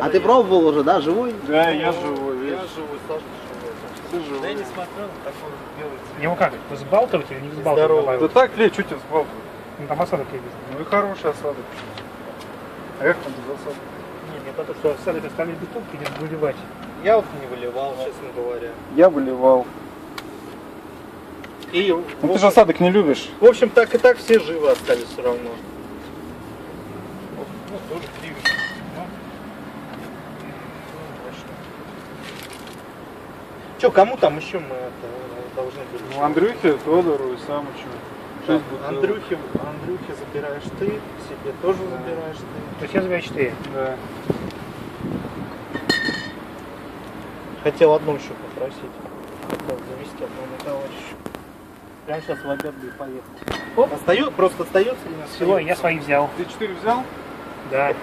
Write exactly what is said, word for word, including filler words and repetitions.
А ты пробовал уже, да, живой? Да, я живой. Я живой, Саша живой. Я не смотрел на такого белого. Его как, взбалтывать или не взбалтывать? Да так ли, чуть взбалтывать. Ну там осадок есть. Ну и хороший осадок. А как там без осадок? Не, мне потом что осадок остались бутылки или выливать? Я вот не выливал, честно говоря. Я выливал. И, ну общем, ты же осадок не любишь. В общем, так и так все живы остались все равно. Ну, тоже криви. Че, кому там еще мы это должны быть? Ну, Андрюхе, Тодору и сам еще. Да. Андрюхе, Андрюхе забираешь ты, себе тоже да. забираешь ты. То есть забираешь ты? Да. Хотел одну еще попросить. Хотел завести одного товарища. Прямо сейчас в обед и поехал. Остается, просто остается ли у нас? Всего, я свои взял. Ты четыре взял? Да.